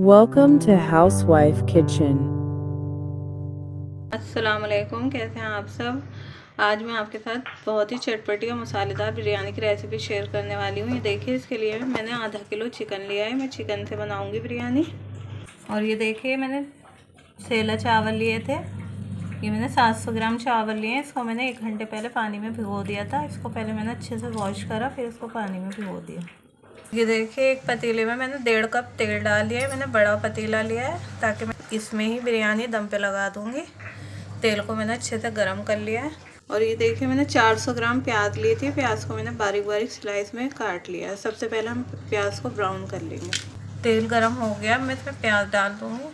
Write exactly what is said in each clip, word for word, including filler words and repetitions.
Welcome to Housewife Kitchen. अस्सलामुअलैकुम, कैसे हैं आप सब। आज मैं आपके साथ बहुत ही चटपटी और मसालेदार बिरयानी की रेसिपी शेयर करने वाली हूँ। ये देखिए, इसके लिए मैंने आधा किलो चिकन लिया है। मैं चिकन से बनाऊँगी बिरयानी। और ये देखिए, मैंने सेला चावल लिए थे। ये मैंने सात सौ ग्राम चावल लिए हैं। इसको मैंने एक घंटे पहले पानी में भिगो दिया था। इसको पहले मैंने अच्छे से वॉश करा, फिर इसको पानी में भिगो दिया। ये देखिए, एक पतीले में मैंने डेढ़ कप तेल डाल लिया है। मैंने बड़ा पतीला लिया है ताकि मैं इसमें ही बिरयानी दम पे लगा दूँगी। तेल को मैंने अच्छे से गरम कर लिया है। और ये देखिए, मैंने चार सौ ग्राम प्याज ली थी। प्याज को मैंने बारीक बारीक स्लाइस में काट लिया है। सबसे पहले हम प्याज को ब्राउन कर लेंगे। तेल गरम हो गया, मैं इसमें प्याज डाल दूँगी।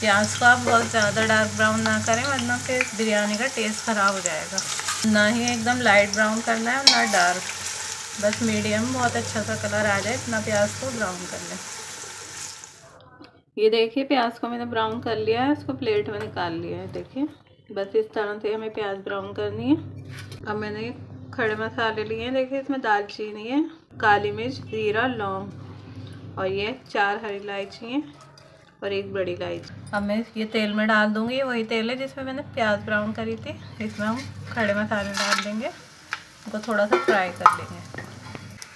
प्याज को आप बहुत ज़्यादा डार्क ब्राउन ना करें, वरना फिर बिरयानी का टेस्ट ख़राब हो जाएगा। ना ही एकदम लाइट ब्राउन करना है, ना डार्क, बस मीडियम। बहुत अच्छा सा कलर आ जाए, इतना प्याज को ब्राउन कर लें। ये देखिए, प्याज को मैंने ब्राउन कर लिया है। इसको प्लेट में निकाल लिया है। देखिए, बस इस तरह से हमें प्याज ब्राउन करनी है। अब मैंने खड़े मसाले लिए हैं। देखिए, इसमें दालचीनी है, काली मिर्च, जीरा, लौंग और ये चार हरी इलायची हैं और एक बड़ी इलायची। अब मैं ये तेल में डाल दूँगी। वही तेल है जिसमें मैंने प्याज ब्राउन करी थी। इसमें हम खड़े मसाले डाल देंगे, उनको थोड़ा सा फ्राई कर लेंगे।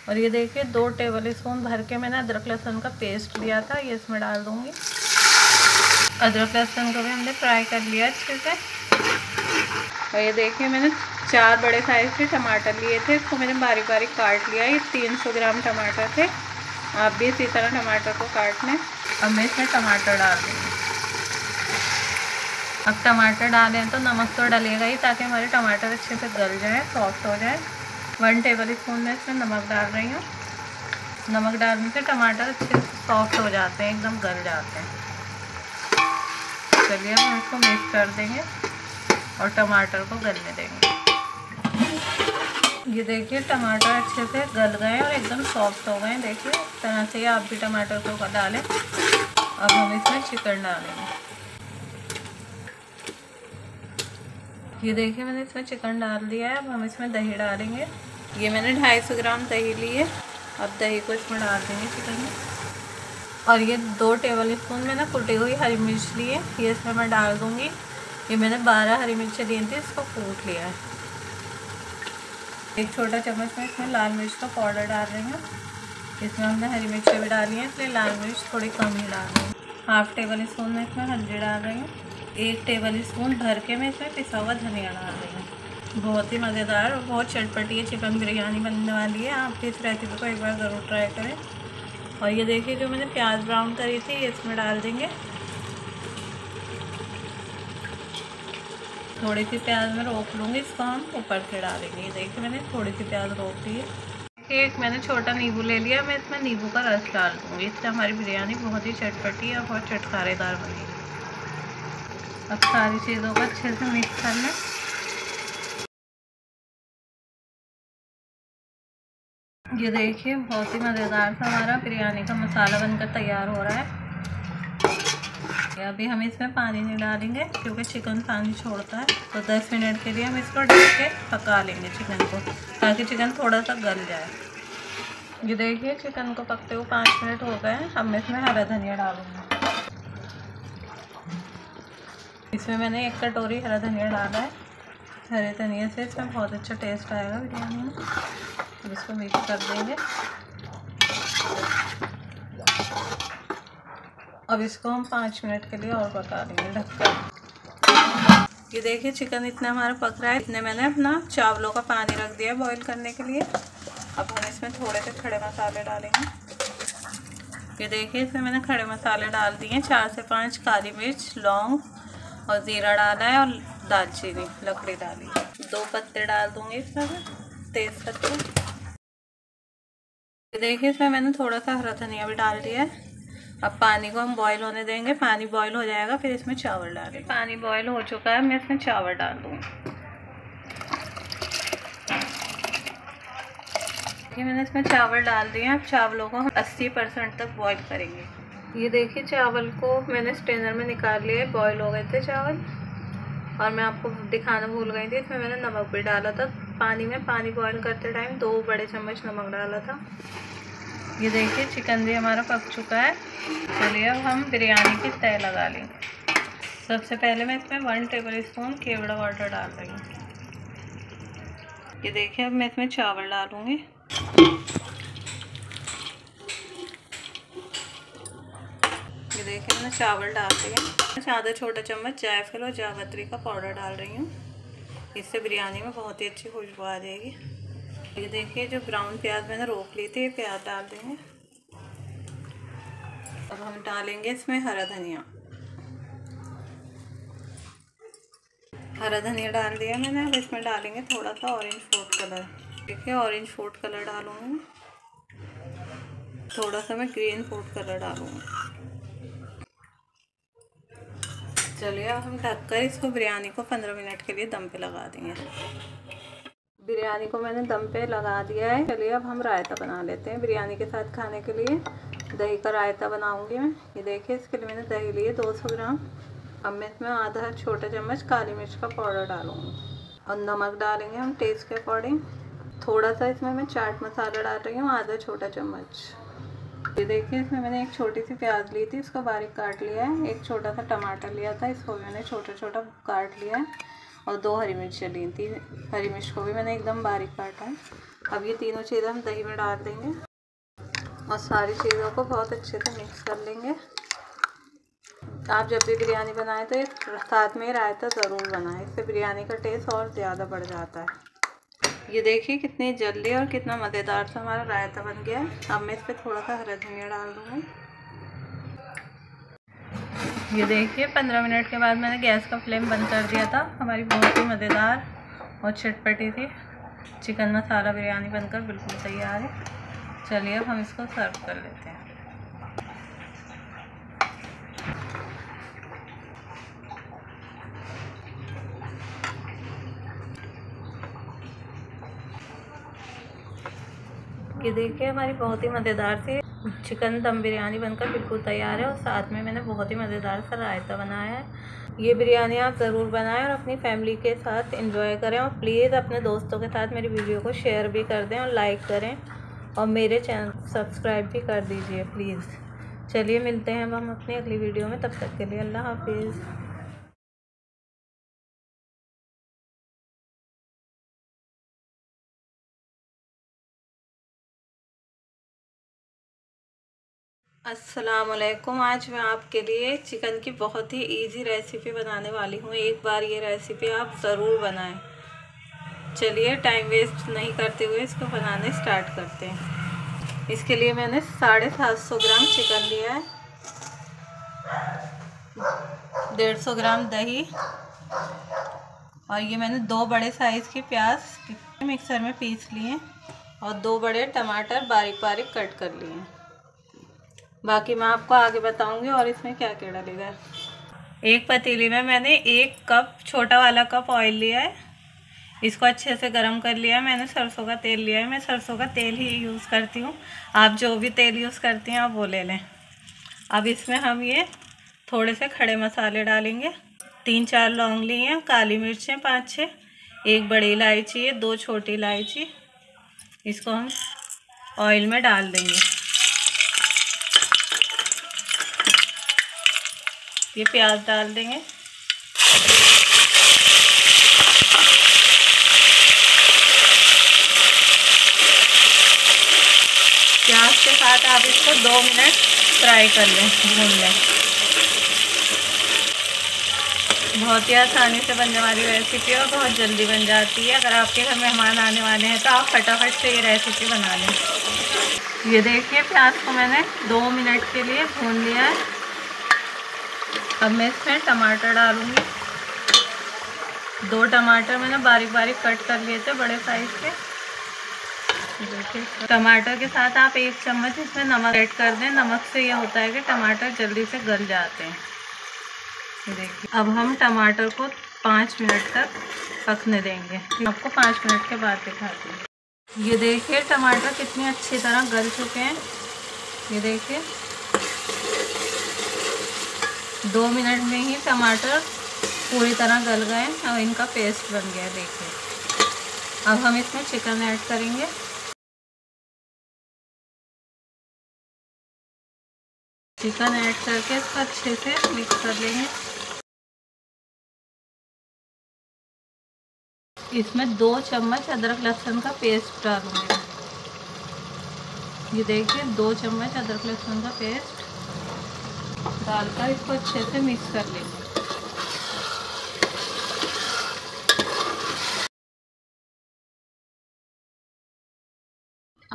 और ये देखिए, दो टेबल स्पून भर के मैंने अदरक लहसुन का पेस्ट लिया था, ये इसमें डाल दूँगी। अदरक लहसुन को भी हमने फ्राई कर लिया अच्छे से। और ये देखिए, मैंने चार बड़े साइज़ के टमाटर लिए थे। इसको मैंने बारीक बारीक काट लिया। ये तीन सौ ग्राम टमाटर थे। आप भी इसी तरह टमाटर को काट लें। अब मैं इसमें टमाटर डाल दूँगी। अब टमाटर डालें तो नमक तो डलेगा ही, ताकि हमारे टमाटर अच्छे से गल जाएँ, सॉफ्ट हो जाए। वन टेबल स्पून में इसमें नमक डाल रही हूँ। नमक डालने से टमाटर अच्छे से सॉफ्ट हो जाते हैं, एकदम गल जाते हैं। चलिए, हम इसको मिक्स कर देंगे और टमाटर को गलने देंगे। ये देखिए, टमाटर अच्छे से गल गए और एकदम सॉफ्ट हो गए। देखिए, इस तरह से आप भी टमाटर को डालें। अब हम इसमें चिकन डालेंगे। ये देखिए, मैंने इसमें चिकन डाल दिया है। अब हम इसमें दही डालेंगे। ये मैंने दो सौ पचास ग्राम दही ली है। अब दही को इसमें डाल देंगे चिकन में। और ये दो टेबल स्पून मैंने कुटी हुई हरी मिर्च ली है, ये इसमें मैं डाल दूँगी। ये मैंने बारह हरी मिर्च ली थी, इसको कूट लिया है। एक छोटा चम्मच में इसमें लाल मिर्च का पाउडर डाल रही हूँ। इसमें हमने हरी मिर्च भी डाली है, इसलिए लाल मिर्च थोड़ी कम ही डाल रही हूँ। हाफ टेबल स्पून में इसमें हल्दी डाल रही हूँ। एक टेबल स्पून भर के मैं इसमें पिसा हुआ धनिया डाल रही हूँ। बहुत ही मज़ेदार और बहुत चटपटी है चिकन बिरयानी बनने वाली है। आप इस रेसिपी को एक बार ज़रूर ट्राई करें। और ये देखिए, जो मैंने प्याज ब्राउन करी थी, ये इसमें डाल देंगे। थोड़ी सी प्याज मैं रोक लूँगी, इसको हम ऊपर से डालेंगे। ये देखिए, मैंने थोड़ी सी प्याज रोक दी है। एक मैंने छोटा नींबू ले लिया, मैं इसमें नींबू का रस डाल दूँगी। इससे हमारी बिरयानी बहुत ही चटपटी और बहुत चटकारेदार बनेगी। अब सारी चीज़ों को अच्छे से मिक्स कर लें। ये देखिए, बहुत ही मज़ेदार सा हमारा बिरयानी का मसाला बनकर तैयार हो रहा है। अभी हम इसमें पानी नहीं डालेंगे, क्योंकि चिकन पानी छोड़ता है। तो दस मिनट के लिए हम इसको ढक के पका लेंगे चिकन को, ताकि चिकन थोड़ा सा गल जाए। ये देखिए, चिकन को पकते हुए पाँच मिनट हो गए हैं। अब मैं इसमें हरा धनिया डालूँगी। इसमें मैंने एक कटोरी हरा धनिया डाला है। हरे धनिया से इसमें बहुत अच्छा टेस्ट आएगा बिरयानी में। इसको मिक्स कर देंगे। अब इसको हम पाँच मिनट के लिए और पका लेंगे ढककर। ये देखिए, चिकन इतना हमारा पक रहा है। इतने मैंने अपना चावलों का पानी रख दिया बॉईल करने के लिए। अब हम इसमें थोड़े से खड़े मसाले डालेंगे। ये देखिए, इसमें मैंने खड़े मसाले डाल दिए हैं। चार से पाँच काली मिर्च, लौंग और ज़ीरा डाला है और दालचीनी लकड़ी डाली। दो पत्ते डाल दूँगी इसमें, तेज पत्ते। देखिए, इसमें मैंने थोड़ा सा हरा धनिया भी डाल दिया है। अब पानी को हम बॉईल होने देंगे। पानी बॉईल हो जाएगा, फिर इसमें चावल डालेंगे। पानी बॉईल हो चुका है, मैं इसमें चावल डाल दूँगी। देखिए, मैंने इसमें चावल डाल दिए हैं। अब चावलों को हम अस्सी परसेंट तक बॉईल करेंगे। ये देखिए, चावल को मैंने स्ट्रेनर में निकाल लिया है। बॉईल हो गए थे चावल। और मैं आपको दिखाना भूल गई थी, इसमें मैंने नमक भी डाला था पानी में। पानी बॉईल करते टाइम दो बड़े चम्मच नमक डाला था। ये देखिए चिकन भी हमारा पक चुका है। चलिए अब हम बिरयानी की तय लगा लेंगे। सबसे पहले मैं इसमें वन टेबल स्पून केवड़ा वाटर डाल रही हूँ। ये देखिए अब मैं इसमें चावल डालूँगी। ये देखिए मैंने चावल डाल दिए। आधा छोटा चम्मच जायफल और जावित्री का पाउडर डाल रही हूँ, इससे बिरयानी में बहुत ही अच्छी खुशबू आ जाएगी। ये देखिए जो ब्राउन प्याज मैंने रोक ली थी ये प्याज डाल देंगे। अब हम डालेंगे इसमें हरा धनिया। हरा धनिया डाल दिया मैंने। अब इसमें डालेंगे थोड़ा सा ऑरेंज फूड कलर। देखिए ऑरेंज फूड कलर डालूंगी, थोड़ा सा मैं ग्रीन फूड कलर डालूंगी। चलिए अब हम ढककर इसको बिरयानी को पंद्रह मिनट के लिए दम पे लगा देंगे। बिरयानी को मैंने दम पे लगा दिया है। चलिए अब हम रायता बना लेते हैं। बिरयानी के साथ खाने के लिए दही का रायता बनाऊंगी मैं। ये देखिए इसके लिए मैंने दही लिए दो सौ ग्राम। अब मैं इसमें आधा छोटा चम्मच काली मिर्च का पाउडर डालूंगी और नमक डालेंगे हम टेस्ट के अकॉर्डिंग। थोड़ा सा इसमें मैं चाट मसाला डाल रही हूँ, आधा छोटा चम्मच। ये देखिए इसमें मैंने एक छोटी सी प्याज ली थी, उसको बारीक काट लिया है। एक छोटा सा टमाटर लिया था, इसको भी मैंने छोटा छोटा काट लिया है। और दो हरी मिर्चें ली थी, हरी मिर्च को भी मैंने एकदम बारीक काटा है। अब ये तीनों चीज़ें हम दही में डाल देंगे और सारी चीज़ों को बहुत अच्छे से मिक्स कर लेंगे। आप जब भी बिरयानी बनाएं तो साथ में रायता ज़रूर बनाएं, इससे बिरयानी का टेस्ट और ज़्यादा बढ़ जाता है। ये देखिए कितनी जल्दी और कितना मज़ेदार सा हमारा रायता बन गया है। अब मैं इस पर थोड़ा सा हरा धनिया डाल दूँगी। ये देखिए पंद्रह मिनट के बाद मैंने गैस का फ्लेम बंद कर दिया था। हमारी बहुत ही मज़ेदार और चटपटी थी चिकन मसाला बिरयानी बनकर बिल्कुल तैयार है। चलिए अब हम इसको सर्व कर लेते हैं। ये देखिए हमारी बहुत ही मज़ेदार थी चिकन दम बिरयानी बनकर बिल्कुल तैयार है और साथ में मैंने बहुत ही मज़ेदार सा रायता बनाया है। ये बिरयानी आप ज़रूर बनाएं और अपनी फैमिली के साथ एंजॉय करें। और प्लीज़ अपने दोस्तों के साथ मेरी वीडियो को शेयर भी कर दें और लाइक करें और मेरे चैनल को सब्सक्राइब भी कर दीजिए प्लीज़। चलिए मिलते हैं अब हम अपनी अगली वीडियो में। तब तक के लिए अल्लाह हाफिज़। अस्सलाम वालेकुम। आज मैं आपके लिए चिकन की बहुत ही इजी रेसिपी बनाने वाली हूँ। एक बार ये रेसिपी आप ज़रूर बनाएं। चलिए टाइम वेस्ट नहीं करते हुए इसको बनाने स्टार्ट करते हैं। इसके लिए मैंने साढ़े सात सौ ग्राम चिकन लिया है, डेढ़ सौ ग्राम दही और ये मैंने दो बड़े साइज़ की प्याज मिक्सर में पीस लिए और दो बड़े टमाटर बारीक बारीक कट कर लिए। बाकी मैं आपको आगे बताऊंगी और इसमें क्या क्या डालेगा। एक पतीली में मैंने एक कप छोटा वाला कप ऑयल लिया है, इसको अच्छे से गर्म कर लिया है। मैंने सरसों का तेल लिया है, मैं सरसों का तेल ही यूज़ करती हूँ। आप जो भी तेल यूज़ करती हैं आप वो ले लें। अब इसमें हम ये थोड़े से खड़े मसाले डालेंगे। तीन चार लौंग ली हैं, काली मिर्चें पाँच छः, एक बड़ी इलायची है, दो छोटी इलायची, इसको हम ऑयल में डाल देंगे। ये प्याज डाल देंगे। प्याज के साथ आप इसको दो मिनट फ्राई कर लें, भून लें। बहुत ही आसानी से बनने वाली रेसिपी है और बहुत जल्दी बन जाती है। अगर आपके घर मेहमान आने वाले हैं तो आप फटाफट से ये रेसिपी बना लें। ये देखिए प्याज को मैंने दो मिनट के लिए भून लिया है। अब मैं इसमें टमाटर डालूंगी। दो टमाटर मैंने बारीक बारीक कट कर लिए थे, बड़े साइज के। देखिए टमाटर के साथ आप एक चम्मच इसमें नमक ऐड कर दें। नमक से ये होता है कि टमाटर जल्दी से गल जाते हैं। देखिए अब हम टमाटर को पाँच मिनट तक पकने देंगे। आपको पाँच मिनट के बाद दिखाती हूँ। ये देखिए टमाटर कितनी अच्छी तरह गल चुके हैं। ये देखिए दो मिनट में ही टमाटर पूरी तरह गल गए हैं और इनका पेस्ट बन गया। देखिए अब हम इसमें चिकन ऐड करेंगे। चिकन ऐड करके इसको अच्छे से मिक्स कर लेंगे। इसमें दो चम्मच अदरक लहसुन का पेस्ट डालूंगी। ये देखिए दो चम्मच अदरक लहसुन का पेस्ट डालकर इसको अच्छे से मिक्स कर लेंगे।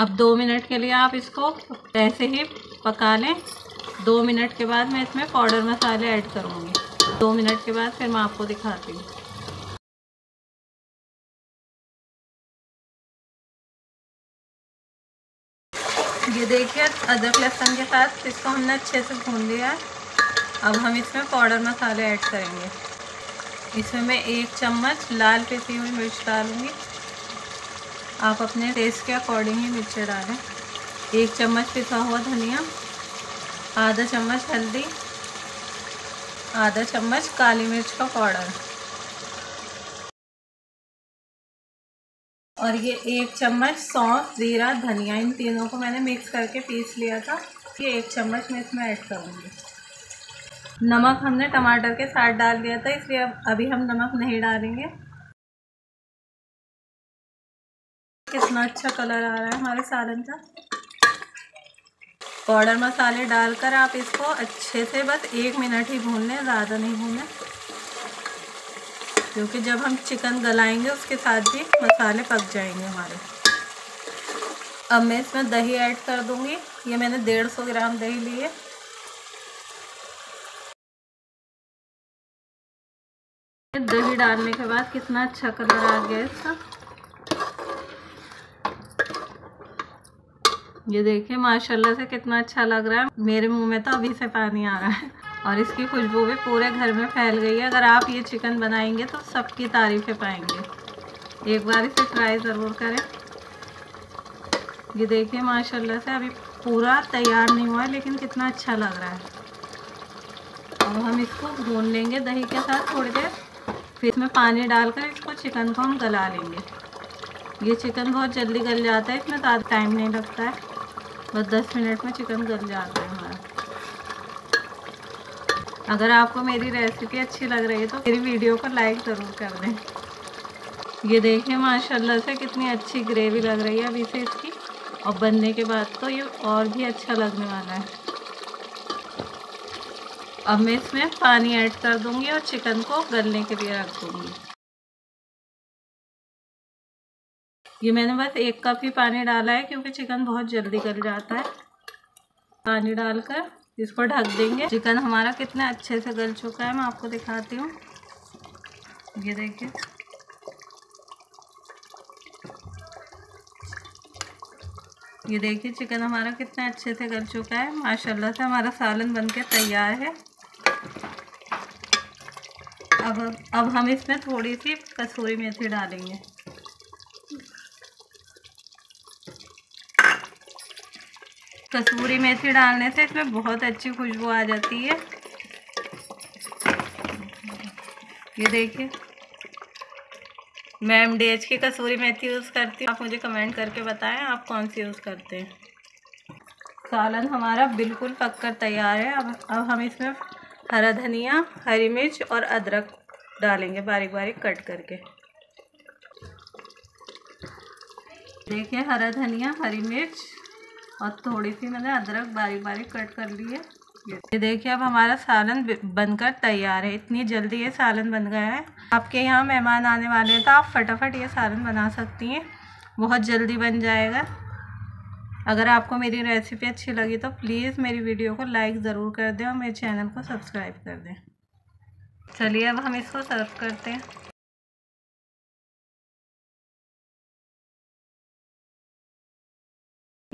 अब दो मिनट के लिए आप इसको ऐसे ही पका लें। दो मिनट के बाद मैं इसमें पाउडर मसाले ऐड करूँगी। दो मिनट के बाद फिर मैं आपको दिखाती हूँ। ये देखिए अदरक लहसुन के साथ इसको हमने अच्छे से भून लिया। अब हम इसमें पाउडर मसाले ऐड करेंगे। इसमें मैं एक चम्मच लाल पिसी हुई मिर्च डालूँगी। आप अपने टेस्ट के अकॉर्डिंग ही मिर्चें डालें। एक चम्मच पिसा हुआ धनिया, आधा चम्मच हल्दी, आधा चम्मच काली मिर्च का पाउडर और ये एक चम्मच सौंफ, जीरा, धनिया। इन तीनों को मैंने मिक्स करके पीस लिया था। ये एक चम्मच मैं इसमें ऐड करूँगी। नमक हमने टमाटर के साथ डाल दिया था, इसलिए अब अभी हम नमक नहीं डालेंगे। कितना अच्छा कलर आ रहा है हमारे सालन का। पाउडर मसाले डालकर आप इसको अच्छे से बस एक मिनट ही भून लें, ज़्यादा नहीं भूनना, क्योंकि जब हम चिकन गलाएंगे उसके साथ भी मसाले पक जाएंगे हमारे। अब मैं इसमें दही ऐड कर दूंगी। ये मैंने डेढ़ सौ ग्राम दही ली है। दही डालने के बाद कितना अच्छा कलर आ गया इसका। ये देखिए माशाल्लाह से कितना अच्छा लग रहा है। मेरे मुंह में तो अभी से पानी आ रहा है और इसकी खुशबू भी पूरे घर में फैल गई है। अगर आप ये चिकन बनाएंगे तो सबकी तारीफें पाएंगे। एक बार इसे ट्राई ज़रूर करें। ये देखिए माशाल्लाह से अभी पूरा तैयार नहीं हुआ है, लेकिन कितना अच्छा लग रहा है। अब हम इसको भून लेंगे दही के साथ थोड़ी देर, फिर इसमें पानी डालकर इसको चिकन को हम गला लेंगे। ये चिकन बहुत जल्दी गल जाता है, इसमें ज़्यादा टाइम नहीं लगता है। बस दस मिनट में चिकन गल जाता है हमारा। अगर आपको मेरी रेसिपी अच्छी लग रही है तो मेरी वीडियो को लाइक ज़रूर कर दें। ये देखिए माशाल्लाह से कितनी अच्छी ग्रेवी लग रही है अभी से इसकी, और बनने के बाद तो ये और भी अच्छा लगने वाला है। अब मैं इसमें पानी ऐड कर दूँगी और चिकन को गलने के लिए रख दूँगी। ये मैंने बस एक कप ही पानी डाला है, क्योंकि चिकन बहुत जल्दी गल जाता है। पानी डालकर इसको ढक देंगे। चिकन हमारा कितना अच्छे से गल चुका है, मैं आपको दिखाती हूँ। ये देखिए ये देखिए चिकन हमारा कितना अच्छे से गल चुका है। माशाल्लाह से हमारा सालन बनके तैयार है। अब अब हम इसमें थोड़ी सी कसूरी मेथी डालेंगे। कसूरी मेथी डालने से इसमें बहुत अच्छी खुशबू आ जाती है। ये देखिए मैं एम डी एच की कसूरी मेथी यूज़ करती हूँ। आप मुझे कमेंट करके बताएं आप कौन सी यूज़ करते हैं। सालन हमारा बिल्कुल पककर तैयार है। अब अब हम इसमें हरा धनिया, हरी मिर्च और अदरक डालेंगे बारीक बारीक कट करके। देखिए हरा धनिया, हरी मिर्च और थोड़ी सी मैंने अदरक बारीक बारीक कट कर ली है। ये देखिए अब हमारा सालन बनकर तैयार है। इतनी जल्दी ये सालन बन गया है। आपके यहाँ मेहमान आने वाले हैं तो आप फटाफट ये सालन बना सकती हैं, बहुत जल्दी बन जाएगा। अगर आपको मेरी रेसिपी अच्छी लगी तो प्लीज़ मेरी वीडियो को लाइक ज़रूर कर दें और मेरे चैनल को सब्सक्राइब कर दें। चलिए अब हम इसको सर्व करते हैं।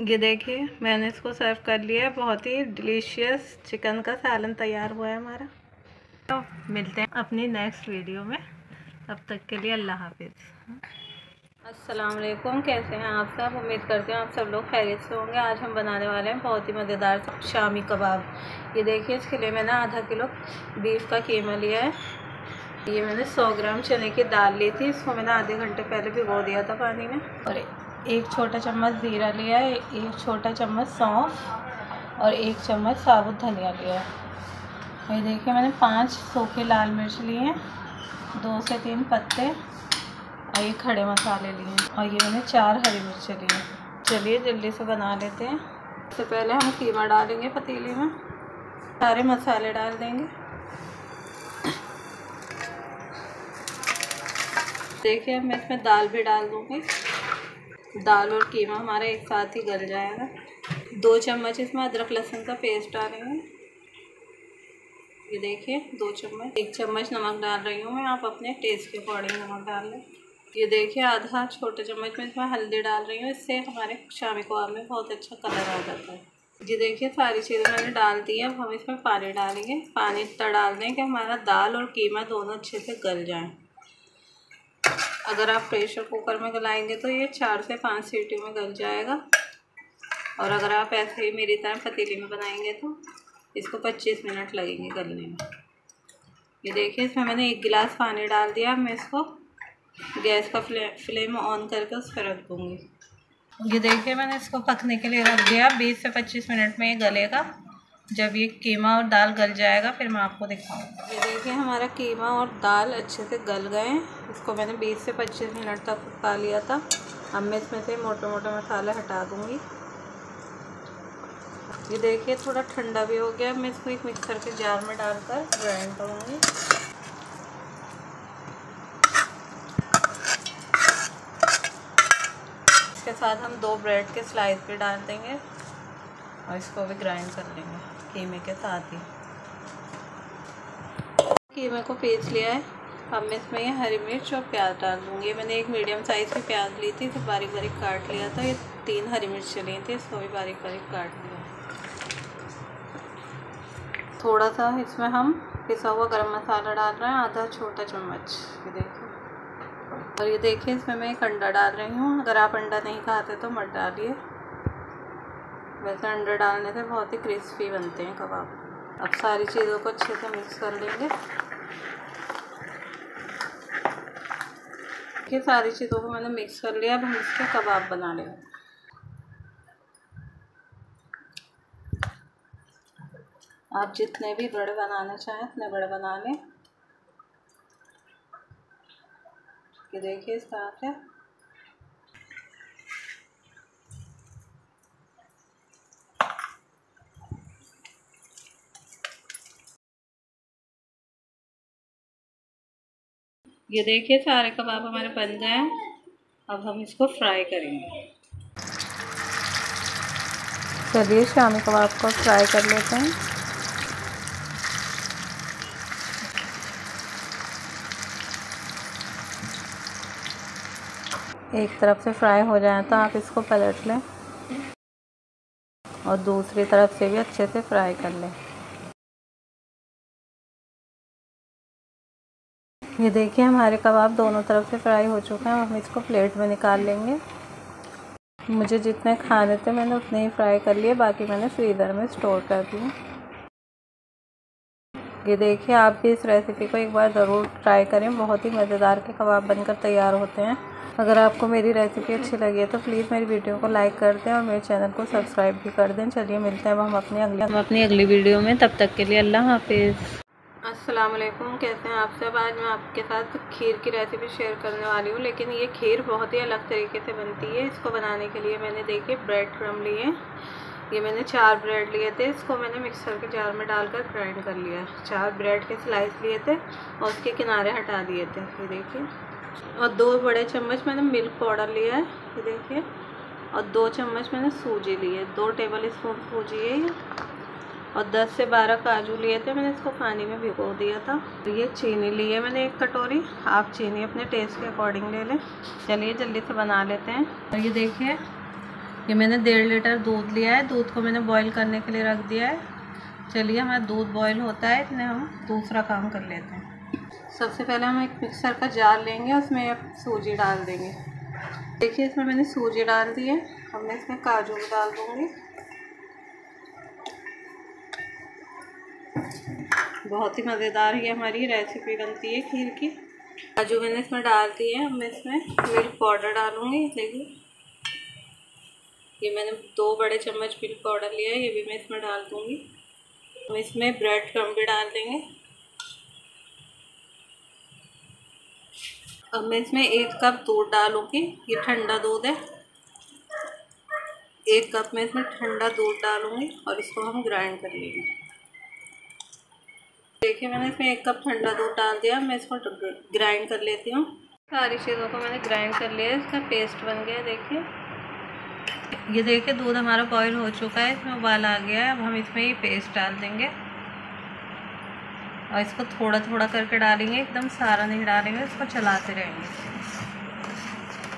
ये देखिए मैंने इसको सर्व कर लिया है। बहुत ही डिलीशियस चिकन का सालन तैयार हुआ है हमारा। तो मिलते हैं अपनी नेक्स्ट वीडियो में। अब तक के लिए अल्लाह हाफिज़। अस्सलाम वालेकुम। कैसे हैं आप सब? उम्मीद करते हैं आप सब लोग खैरियत से होंगे। आज हम बनाने वाले हैं बहुत ही मज़ेदार शामी कबाब। ये देखिए इसके लिए मैंने आधा किलो बीफ का कीमा लिया है। ये मैंने सौ ग्राम चने की दाल ली थी, इसको मैंने आधे घंटे पहले भिगो दिया था पानी में। और एक छोटा चम्मच ज़ीरा लिया है, एक छोटा चम्मच सौंफ, और एक चम्मच साबुत धनिया लिया है। ये देखिए मैंने पांच सूखे लाल मिर्च लिए हैं, दो से तीन पत्ते और ये खड़े मसाले लिए हैं और ये मैंने चार हरी मिर्चें ली हैं। चलिए जल्दी से बना लेते हैं। सबसे पहले हम कीमा डालेंगे पतीली में, सारे मसाले डाल देंगे। देखिए मैं इसमें दाल भी डाल दूँगी। दाल और कीमा हमारा एक साथ ही गल जाएगा। दो चम्मच इसमें अदरक लहसुन का पेस्ट डालेंगे। ये देखिए दो चम्मच। एक चम्मच नमक डाल रही हूँ मैं, आप अपने टेस्ट के अकॉर्डिंग नमक डाल लें। ये देखिए आधा छोटे चम्मच में इसमें हल्दी डाल रही हूँ, इससे हमारे शामी कबाब में बहुत अच्छा कलर आ जाता है। ये देखिए सारी चीज़ें मैंने डाल दी है। अब हम इसमें पानी डालेंगे। पानी इतना डाल दें कि हमारा दाल और कीमा दोनों अच्छे से गल जाएँ। अगर आप प्रेशर कुकर में गलाएंगे तो ये चार से पाँच सीटियों में गल जाएगा, और अगर आप ऐसे ही मेरी तरह पतीली में बनाएंगे तो इसको पच्चीस मिनट लगेंगे गलने में। ये देखिए इसमें मैंने एक गिलास पानी डाल दिया। मैं इसको गैस का फ्ले, फ्लेम ऑन करके उस पर रख दूँगी। ये देखिए मैंने इसको पकने के लिए रख दिया। बीस से पच्चीस मिनट में ये गलेगा। जब ये कीमा और दाल गल जाएगा फिर मैं आपको दिखाऊंगी। ये देखिए हमारा कीमा और दाल अच्छे से गल गए। इसको मैंने बीस से पच्चीस मिनट तक पका लिया था। अब मैं इसमें से मोटे मोटे मसाले हटा दूंगी। ये देखिए थोड़ा ठंडा भी हो गया। मैं इसको एक मिक्सर के जार में डालकर ग्राइंड करूँगी। इसके साथ हम दो ब्रेड के स्लाइस भी डाल देंगे और इसको भी ग्राइंड कर लेंगे कीमे के साथ ही। कीमे को पीस लिया है। अब मैं इसमें ये हरी मिर्च और प्याज डाल दूँगी। मैंने एक मीडियम साइज़ की प्याज ली थी, इसे बारीक बारीक काट लिया था। ये तीन हरी मिर्चें ली थी, इसको भी बारीक बारीक काट लिया। थोड़ा सा इसमें हम पिसा हुआ गरम मसाला डाल रहे हैं, आधा छोटा चम्मच। ये देखिए, और ये देखिए इसमें मैं एक अंडा डाल रही हूँ। अगर आप अंडा नहीं खाते तो मत डालिए, वैसे अंडा डालने से बहुत ही क्रिस्पी बनते हैं कबाब। अब सारी चीज़ों को अच्छे से मिक्स कर लेंगे। ये सारी चीज़ों को मैंने मिक्स कर लिया। अब हम इसके कबाब बना लेंगे। आप जितने भी बड़े बनाना चाहें उतने बड़े बना लें। ये देखिए इस तरह से। ये देखिए सारे कबाब हमारे बन गए हैं। अब हम इसको फ्राई करेंगे। चलिए शामी कबाब को फ्राई कर लेते हैं। एक तरफ से फ्राई हो जाए तो आप इसको पलट लें और दूसरी तरफ से भी अच्छे से फ्राई कर लें। ये देखिए हमारे कबाब दोनों तरफ से फ्राई हो चुके हैं। हम इसको प्लेट में निकाल लेंगे। मुझे जितने खाने थे मैंने उतने ही फ्राई कर लिए, बाकी मैंने फ्रीज़र में स्टोर कर दिए। ये देखिए आप भी इस रेसिपी को एक बार ज़रूर ट्राई करें। बहुत ही मज़ेदार के कबाब बनकर तैयार होते हैं। अगर आपको मेरी रेसिपी अच्छी लगी है तो प्लीज़ मेरी वीडियो को लाइक कर दें और मेरे चैनल को सब्सक्राइब भी कर दें। चलिए मिलते हैं हम अपनी अगली हम अपनी अगली वीडियो में। तब तक के लिए अल्लाह हाफिज़। अस्सलाम वालेकुम, कैसे हैं आप सब। आज मैं आपके साथ खीर की रेसिपी शेयर करने वाली हूँ, लेकिन ये खीर बहुत ही अलग तरीके से बनती है। इसको बनाने के लिए मैंने देखिए ब्रेड क्रम्ब लिए हैं। ये मैंने चार ब्रेड लिए थे, इसको मैंने मिक्सर के जार में डालकर ग्राइंड कर लिया। चार ब्रेड के स्लाइस लिए थे और उसके किनारे हटा दिए थे। ये देखिए, और दो बड़े चम्मच मैंने मिल्क पाउडर लिया है। ये देखिए, और दो चम्मच मैंने सूजी ली है, दो टेबल स्पून सूजी है ये। और दस से बारह काजू लिए थे, मैंने इसको पानी में भिगो दिया था। ये चीनी ली है मैंने एक कटोरी, आप चीनी अपने टेस्ट के अकॉर्डिंग ले लें। चलिए जल्दी से बना लेते हैं। और ये देखिए ये मैंने डेढ़ लीटर दूध लिया है। दूध को मैंने बॉईल करने के लिए रख दिया है। चलिए हमारा दूध बॉईल होता है, इतने हम दूसरा काम कर लेते हैं। सबसे पहले हम एक मिक्सर का जार लेंगे, उसमें सूजी डाल देंगे। देखिए इसमें मैंने सूजी डाल दी है। अब मैं इसमें काजू भी डाल दूँगी। बहुत ही मज़ेदार ये हमारी रेसिपी बनती है खीर की। काजू मैंने इसमें डाल दिए। अब मैं इसमें मिल्क पाउडर डालूँगी। देखिए ये मैंने दो बड़े चम्मच मिल्क पाउडर लिया है, ये भी मैं इसमें डाल दूँगी। हम इसमें ब्रेड क्रम्ब भी डाल देंगे। अब मैं इसमें एक कप दूध डालूँगी, ये ठंडा दूध है। एक कप में इसमें ठंडा दूध डालूँगी और इसको हम ग्राइंड कर लेंगे। देखिए मैंने इसमें एक कप ठंडा दूध डाल दिया, मैं इसको ग्राइंड कर लेती हूँ। सारी चीज़ों को मैंने ग्राइंड कर लिया है, इसका पेस्ट बन गया। देखिए ये देखिए दूध हमारा बॉयल हो चुका है, इसमें उबाल आ गया है। अब हम इसमें ये पेस्ट डाल देंगे और इसको थोड़ा थोड़ा करके डालेंगे, एकदम सारा नहीं डालेंगे, इसको चलाते रहेंगे।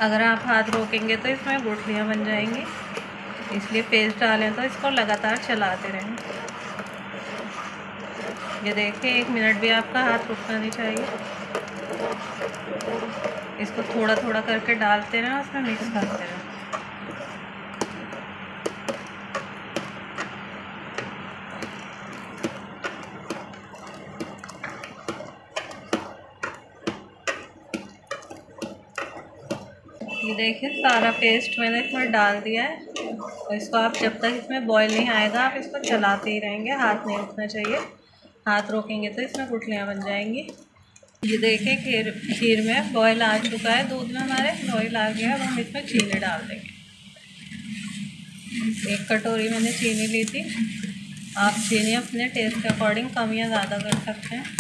अगर आप हाथ रोकेंगे तो इसमें गुठलियाँ बन जाएंगी, इसलिए पेस्ट डालें तो इसको लगातार चलाते रहें। ये देखिए एक मिनट भी आपका हाथ रुकना नहीं चाहिए। इसको थोड़ा थोड़ा करके डालते रहें, उसमें मिक्स करते रहें। ये देखिए सारा पेस्ट मैंने इसमें डाल दिया है। और इसको आप जब तक इसमें बॉईल नहीं आएगा आप इसको चलाते ही रहेंगे, हाथ नहीं उठना चाहिए। हाथ रोकेंगे तो इसमें गुठलियाँ बन जाएंगी। ये देखिए खीर खीर में बॉईल आ चुका है, दूध में हमारे बॉईल आ गया है। अब हम इसमें चीनी डाल देंगे। एक कटोरी मैंने चीनी ली थी, आप चीनी अपने टेस्ट के अकॉर्डिंग कम या ज़्यादा कर सकते हैं।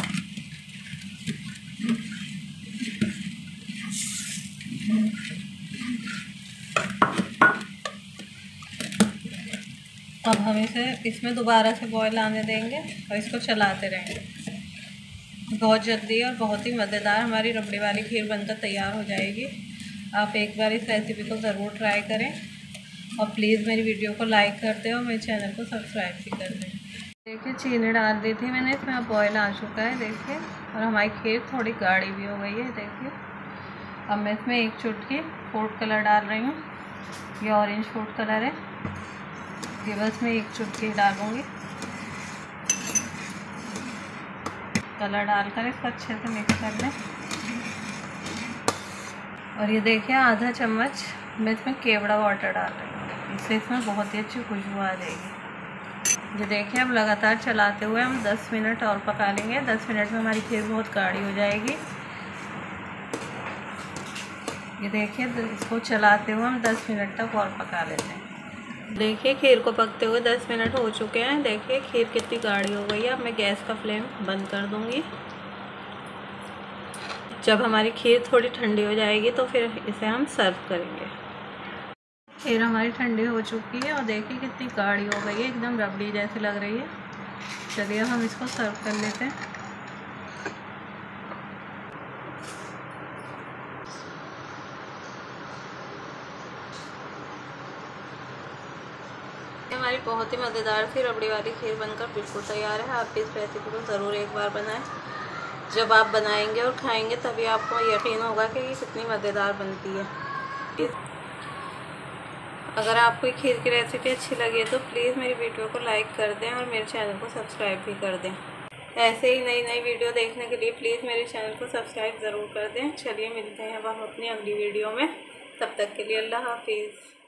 अब हम इसे इसमें दोबारा से बॉईल आने देंगे और इसको चलाते रहेंगे। बहुत जल्दी और बहुत ही मज़ेदार हमारी रबड़ी वाली खीर बनकर तैयार हो जाएगी। आप एक बार इस रेसिपी को ज़रूर ट्राई करें और प्लीज़ मेरी वीडियो को लाइक करते हैं और मेरे चैनल को सब्सक्राइब भी कर दें। देखिए चीनी डाल दी थी मैंने इसमें, अब बॉयल आ चुका है देखिए, और हमारी खीर थोड़ी गाढ़ी भी हो गई है। देखिए अब मैं इसमें एक चुटकी फूड कलर डाल रही हूँ, ये ऑरेंज फूड कलर है, ये बस मैं एक चुटकी डालूँगी। कलर डालकर इसको अच्छे से मिक्स कर लें। और ये देखिए आधा चम्मच मैं इसमें केवड़ा वाटर डाल रही हूँ, इससे इसमें बहुत ही अच्छी खुशबू आ जाएगी। ये देखिए अब लगातार चलाते हुए हम दस मिनट और पका लेंगे। दस मिनट में हमारी खीर बहुत गाढ़ी हो जाएगी। ये देखिए इसको चलाते हुए हम दस मिनट तक और पका लेते हैं। देखिए खीर को पकते हुए दस मिनट हो चुके हैं। देखिए खीर कितनी गाढ़ी हो गई है। अब मैं गैस का फ्लेम बंद कर दूंगी। जब हमारी खीर थोड़ी ठंडी हो जाएगी तो फिर इसे हम सर्व करेंगे। खीर हमारी ठंडी हो चुकी है और देखिए कितनी गाढ़ी हो गई है, एकदम रबड़ी जैसी लग रही है। चलिए हम इसको सर्व कर लेते हैं। हमारी बहुत ही मज़ेदार सी रबड़ी वाली खीर बनकर बिल्कुल तैयार है। आप इस रेसिपी को ज़रूर एक बार बनाएं। जब आप बनाएंगे और खाएंगे तभी आपको यकीन होगा कि ये कितनी मज़ेदार बनती है। अगर आपको ये खीर की रेसिपी अच्छी लगी तो प्लीज़ मेरी वीडियो को लाइक कर दें और मेरे चैनल को सब्सक्राइब भी कर दें। ऐसे ही नई नई वीडियो देखने के लिए प्लीज़ मेरे चैनल को सब्सक्राइब ज़रूर कर दें। चलिए मिलते हैं अब हम अपनी अगली वीडियो में, तब तक के लिए अल्लाह हाफिज़।